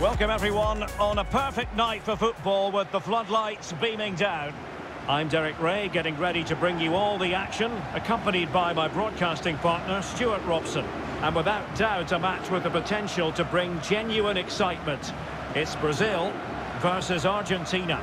Welcome everyone on a perfect night for football with the floodlights beaming down. I'm Derek Ray, getting ready to bring you all the action, accompanied by my broadcasting partner Stuart Robson. And without doubt a match with the potential to bring genuine excitement. It's Brazil versus Argentina.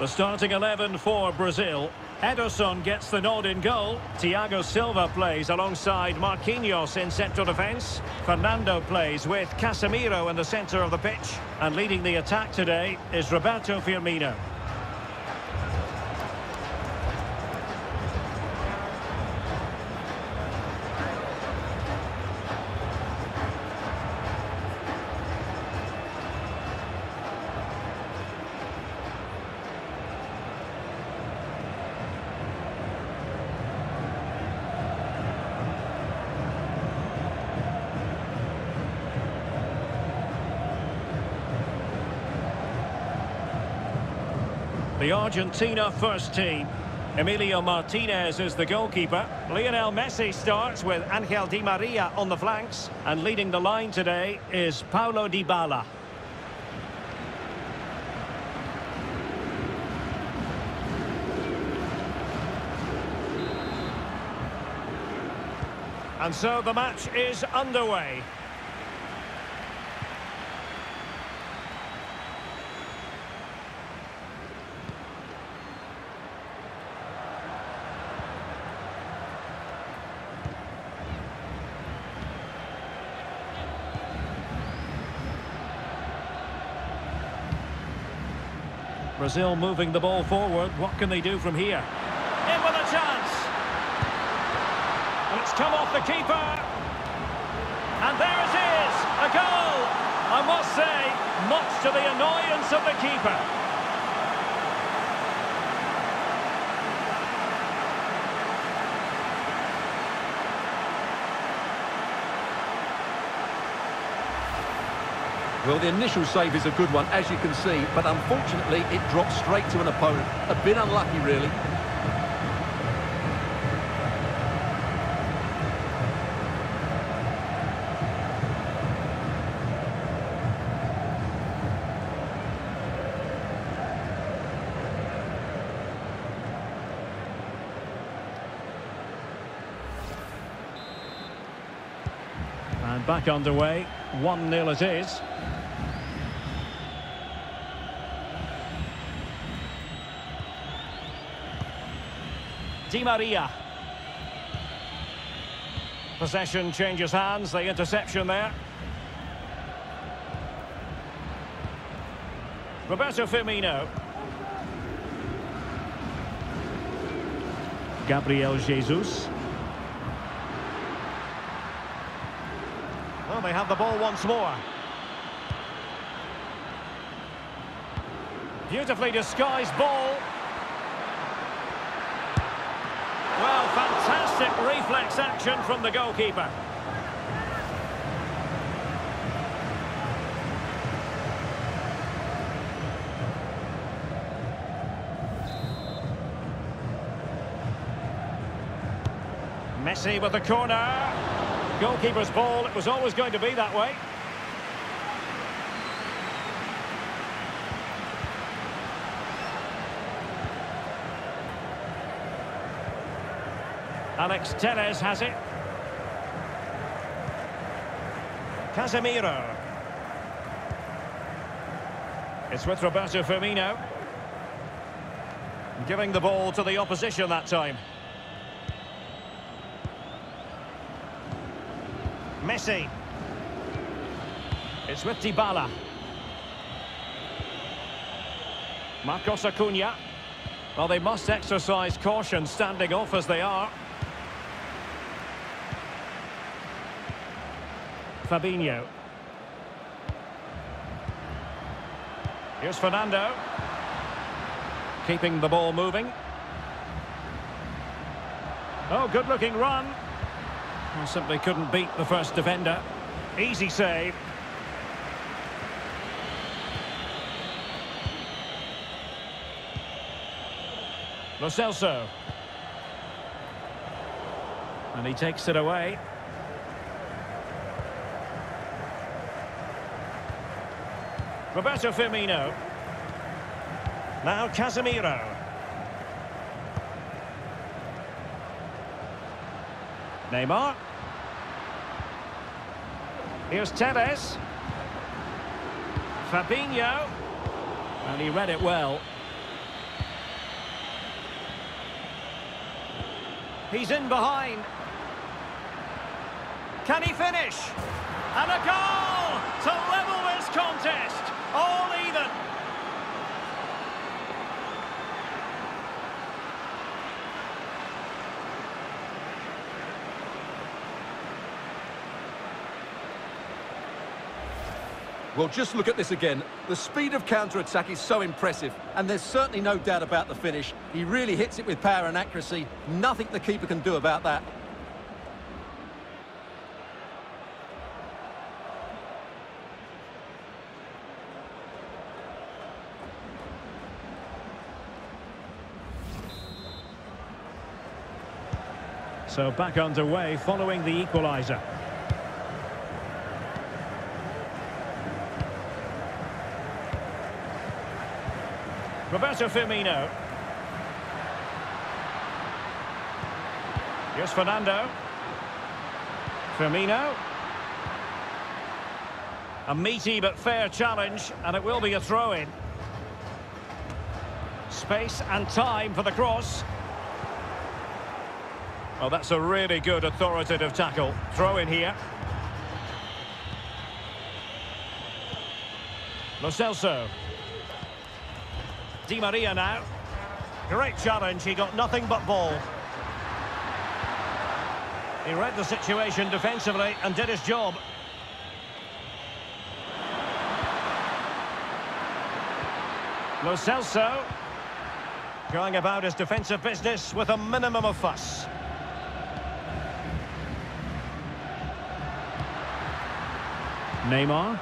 The starting 11 for Brazil. Ederson gets the nod in goal. Thiago Silva plays alongside Marquinhos in central defence. Fernando plays with Casemiro in the centre of the pitch. And leading the attack today is Roberto Firmino. The Argentina first team. Emiliano Martinez is the goalkeeper. Lionel Messi starts with Angel Di Maria on the flanks. And leading the line today is Paulo Dybala. And so the match is underway. Brazil moving the ball forward. What can they do from here? In with a chance. It's come off the keeper. And there it is. A goal. I must say, much to the annoyance of the keeper. Well, the initial save is a good one, as you can see, but unfortunately it drops straight to an opponent. A bit unlucky, really. And back underway. 1-0 it is. Di Maria. Possession changes hands, the interception there. Roberto Firmino. Gabriel Jesus. Well, they have the ball once more. Beautifully disguised ball. Well, fantastic reflex action from the goalkeeper. Messi with the corner. Goalkeeper's ball. It was always going to be that way. Alex Telles has it. Casemiro. It's with Roberto Firmino. Giving the ball to the opposition that time. Messi. It's with Dybala. Marcos Acuña. Well, they must exercise caution standing off as they are. Fabinho. Here's Fernando. Keeping the ball moving. Oh, good-looking run. Well, simply couldn't beat the first defender. Easy save. Lo Celso. And he takes it away. Roberto Firmino. Now Casemiro. Neymar. Here's Tevez. Fabinho. And he read it well. He's in behind. Can he finish? And a goal to level this contest. All even. Well, just look at this again. The speed of counter-attack is so impressive, and there's certainly no doubt about the finish. He really hits it with power and accuracy. Nothing the keeper can do about that. So back underway following the equaliser. Roberto Firmino. Here's Fernando. Firmino. A meaty but fair challenge, and it will be a throw-in. Space and time for the cross. Well, that's a really good authoritative tackle. Throw in here. Lo Celso. Di Maria now. Great challenge. He got nothing but ball. He read the situation defensively and did his job. Lo Celso going about his defensive business with a minimum of fuss. Neymar.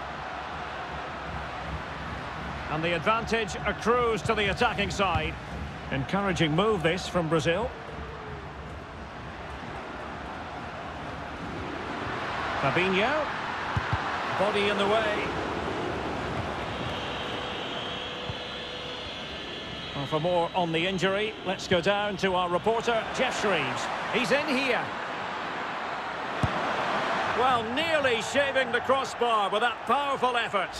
And the advantage accrues to the attacking side. Encouraging move this from Brazil. Fabinho. Body in the way. Well, for more on the injury, let's go down to our reporter, Jeff Shreves. He's in here. Well, nearly shaving the crossbar with that powerful effort.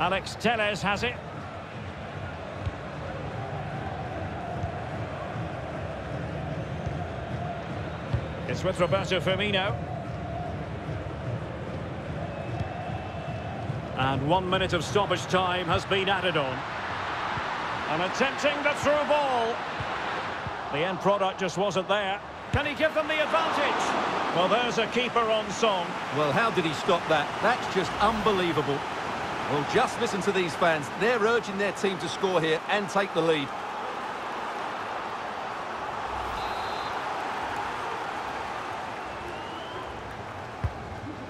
Alex Telles has it. It's with Roberto Firmino. And 1 minute of stoppage time has been added on. And attempting the through ball. The end product just wasn't there. Can he give them the advantage? Well, there's a keeper on song. Well, how did he stop that? That's just unbelievable. Well, just listen to these fans. They're urging their team to score here and take the lead.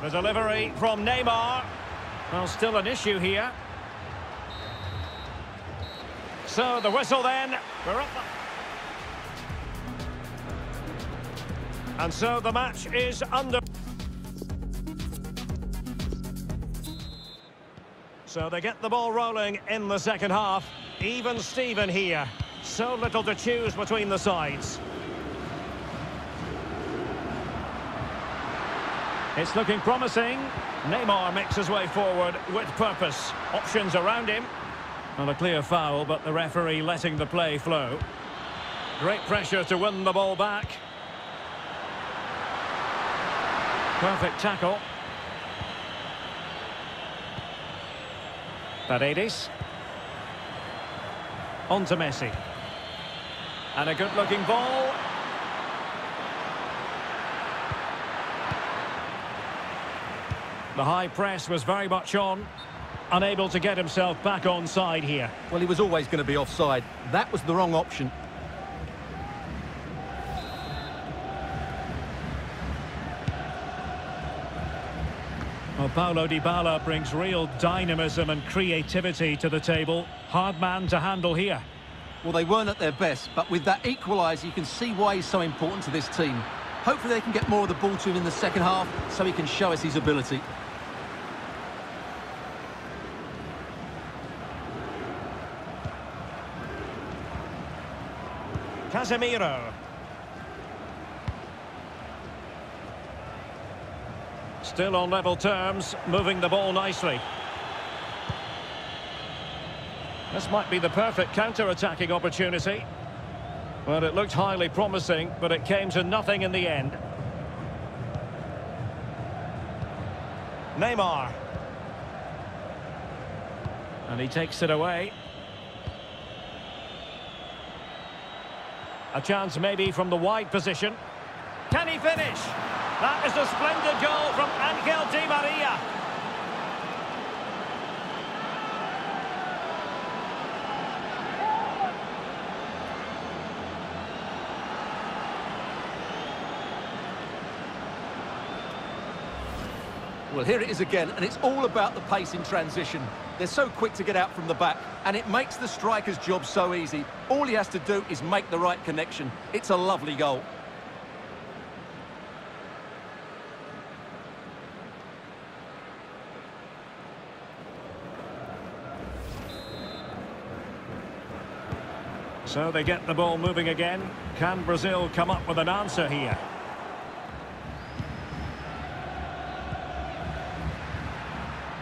The delivery from Neymar. Well, still an issue here. So the whistle then. We're up. And so the match is under. So they get the ball rolling in the second half. Even Steven here. So little to choose between the sides. It's looking promising. Neymar makes his way forward with purpose. Options around him. Not a clear foul, but the referee letting the play flow. Great pressure to win the ball back. Perfect tackle. Paredes. On to Messi. And a good-looking ball. The high press was very much on. Unable to get himself back onside here. Well, he was always going to be offside. That was the wrong option. Well, Paulo Dybala brings real dynamism and creativity to the table. Hard man to handle here. Well, they weren't at their best, but with that equaliser, you can see why he's so important to this team. Hopefully they can get more of the ball to him in the second half so he can show us his ability. Casemiro. Still on level terms, moving the ball nicely. This might be the perfect counter-attacking opportunity. Well, it looked highly promising, but it came to nothing in the end. Neymar. And he takes it away. A chance maybe from the wide position. Can he finish? That is a splendid goal from Angel Di Maria. Well, here it is again, and it's all about the pace in transition. They're so quick to get out from the back, and it makes the striker's job so easy. All he has to do is make the right connection. It's a lovely goal. So they get the ball moving again. Can Brazil come up with an answer here?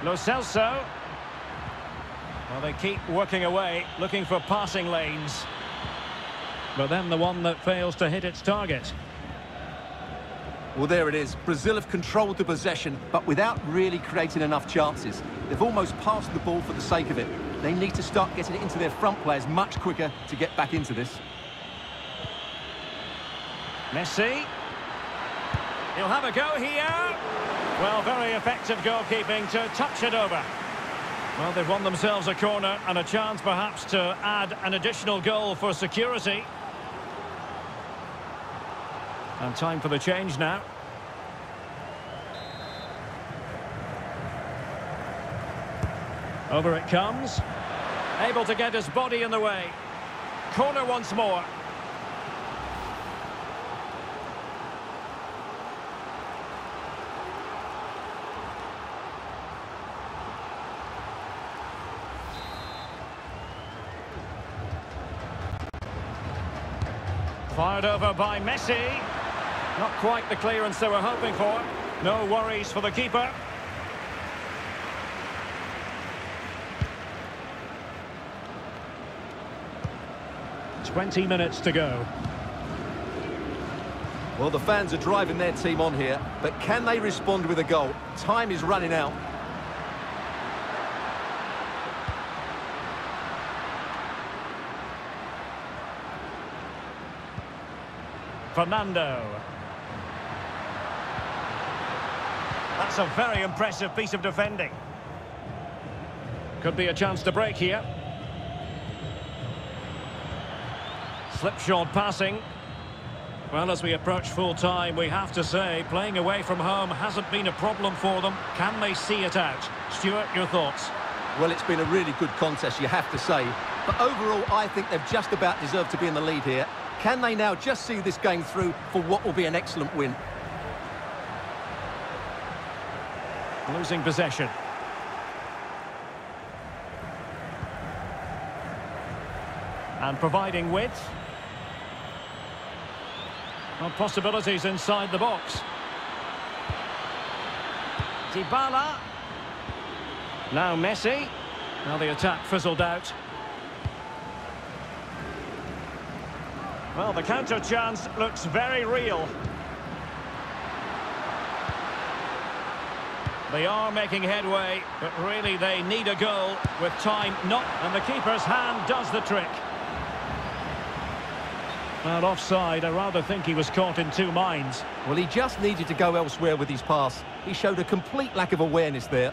Lo Celso. Well, they keep working away, looking for passing lanes. But then the one that fails to hit its target. Well, there it is. Brazil have controlled the possession, but without really creating enough chances. They've almost passed the ball for the sake of it. They need to start getting it into their front players much quicker to get back into this. Messi. He'll have a go here. Well, very effective goalkeeping to touch it over. Well, they've won themselves a corner and a chance perhaps to add an additional goal for security. And time for the change now. Over it comes. Able to get his body in the way. Corner once more. Fired over by Messi. Not quite the clearance they were hoping for. No worries for the keeper. Twenty minutes to go. Well, the fans are driving their team on here, but can they respond with a goal? Time is running out. Fernando. That's a very impressive piece of defending. Could be a chance to break here. Slipshod passing. Well, as we approach full-time, we have to say, playing away from home hasn't been a problem for them. Can they see it out? Stuart, your thoughts? Well, it's been a really good contest, you have to say. But overall, I think they've just about deserved to be in the lead here. Can they now just see this game through for what will be an excellent win? Losing possession. And providing width. Well, possibilities inside the box. Dybala. Now Messi. Now the attack fizzled out. Well, the counter chance looks very real. They are making headway, but really they need a goal with time not. And the keeper's hand does the trick. Now offside, I rather think he was caught in two minds. Well, he just needed to go elsewhere with his pass. He showed a complete lack of awareness there.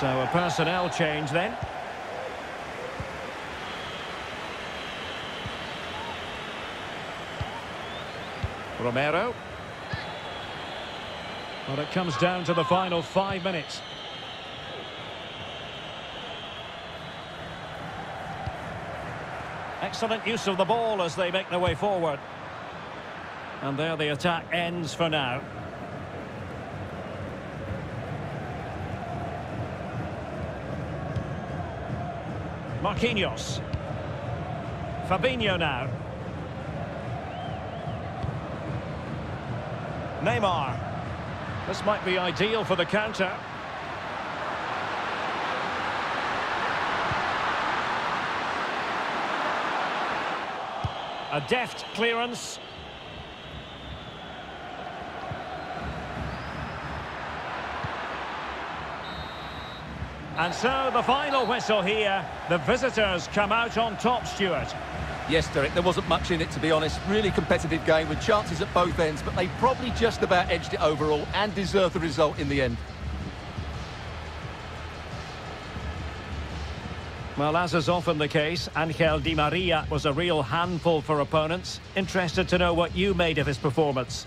So a personnel change then. Romero. But it comes down to the final 5 minutes. Excellent use of the ball as they make their way forward. And there the attack ends for now. Marquinhos. Fabinho now. Neymar. This might be ideal for the counter. A deft clearance. And so the final whistle here. The visitors come out on top, Stuart. Yes, Derek, there wasn't much in it, to be honest. Really competitive game with chances at both ends, but they probably just about edged it overall and deserved the result in the end. Well, as is often the case, Angel Di Maria was a real handful for opponents. Interested to know what you made of his performance.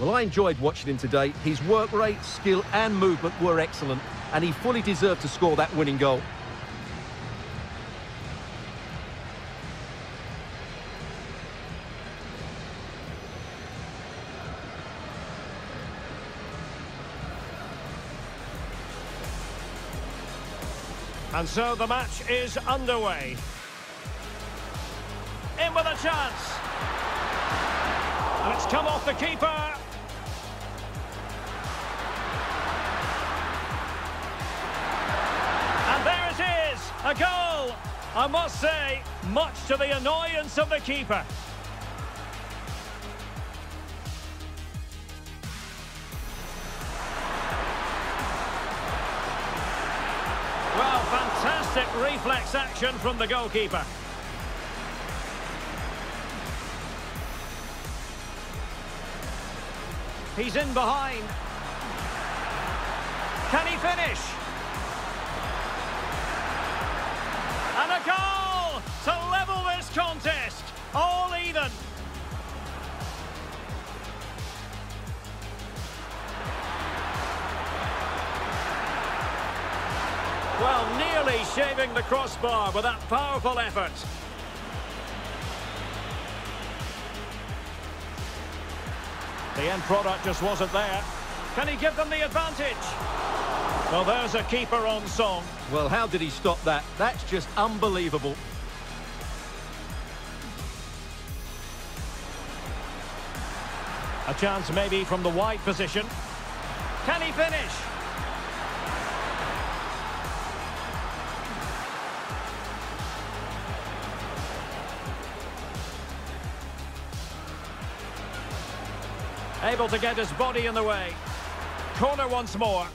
Well, I enjoyed watching him today. His work rate, skill and movement were excellent, and he fully deserved to score that winning goal. And so the match is underway. In with a chance. And it's come off the keeper. And there it is, a goal. I must say, much to the annoyance of the keeper. Reflex action from the goalkeeper. He's in behind. Can he finish? And a goal to level this contest. All even. Well, nearly shaving the crossbar with that powerful effort. The end product just wasn't there. Can he give them the advantage? Well, there's a keeper on song. Well, how did he stop that? That's just unbelievable. A chance maybe from the wide position. Can he finish? Able to get his body in the way. Corner once more.